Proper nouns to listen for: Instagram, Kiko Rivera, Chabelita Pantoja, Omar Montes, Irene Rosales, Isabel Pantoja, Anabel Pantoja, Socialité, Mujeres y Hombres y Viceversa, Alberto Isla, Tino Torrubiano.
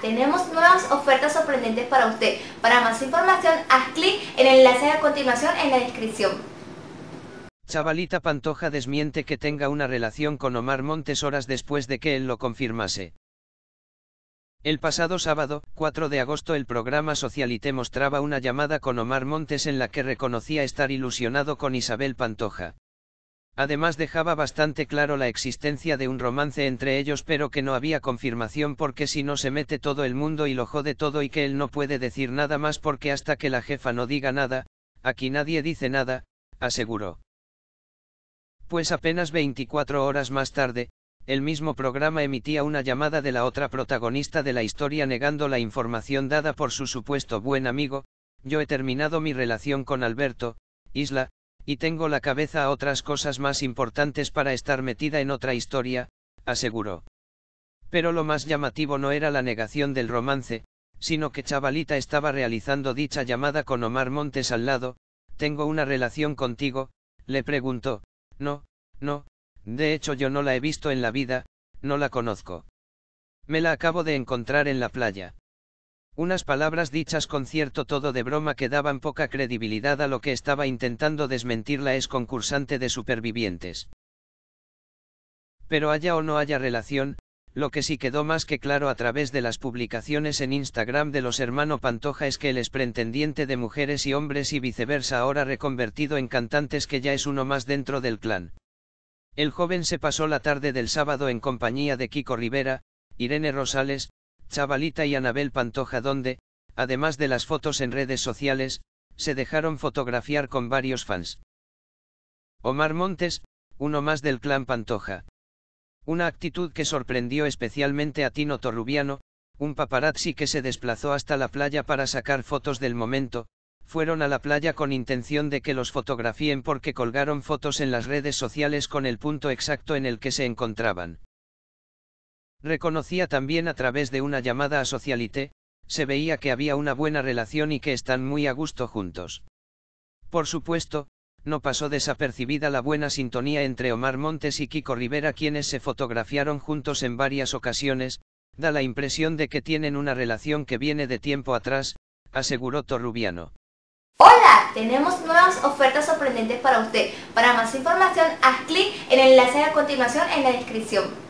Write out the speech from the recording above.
tenemos nuevas ofertas sorprendentes para usted. Para más información, haz clic en el enlace a continuación en la descripción. Chabelita Pantoja desmiente que tenga una relación con Omar Montes horas después de que él lo confirmase. El pasado sábado, 4 de agosto, el programa Socialité mostraba una llamada con Omar Montes en la que reconocía estar ilusionado con Isabel Pantoja. Además dejaba bastante claro la existencia de un romance entre ellos, pero que no había confirmación porque si no se mete todo el mundo y lo jode todo, y que él no puede decir nada más porque hasta que la jefa no diga nada, aquí nadie dice nada, aseguró. Pues apenas 24 horas más tarde, el mismo programa emitía una llamada de la otra protagonista de la historia negando la información dada por su supuesto buen amigo: yo he terminado mi relación con Alberto Isla, y tengo la cabeza a otras cosas más importantes para estar metida en otra historia, aseguró. Pero lo más llamativo no era la negación del romance, sino que Chabelita estaba realizando dicha llamada con Omar Montes al lado. ¿Tengo una relación contigo?, le preguntó. No, de hecho yo no la he visto en la vida, no la conozco. Me la acabo de encontrar en la playa. Unas palabras dichas con cierto todo de broma que daban poca credibilidad a lo que estaba intentando desmentir la ex concursante de Supervivientes. Pero haya o no haya relación, lo que sí quedó más que claro a través de las publicaciones en Instagram de los hermanos Pantoja es que el expretendiente de Mujeres y Hombres y Viceversa, ahora reconvertido en Cantantes, que ya es uno más dentro del clan. El joven se pasó la tarde del sábado en compañía de Kiko Rivera, Irene Rosales, Chabelita y Anabel Pantoja, donde, además de las fotos en redes sociales, se dejaron fotografiar con varios fans. Omar Montes, uno más del clan Pantoja. Una actitud que sorprendió especialmente a Tino Torrubiano, un paparazzi que se desplazó hasta la playa para sacar fotos del momento. Fueron a la playa con intención de que los fotografíen porque colgaron fotos en las redes sociales con el punto exacto en el que se encontraban. Reconocía también a través de una llamada a Socialité: se veía que había una buena relación y que están muy a gusto juntos. Por supuesto, no pasó desapercibida la buena sintonía entre Omar Montes y Kiko Rivera, quienes se fotografiaron juntos en varias ocasiones. Da la impresión de que tienen una relación que viene de tiempo atrás, aseguró Torrubiano. Hola, tenemos nuevas ofertas sorprendentes para usted. Para más información, haz clic en el enlace a continuación en la descripción.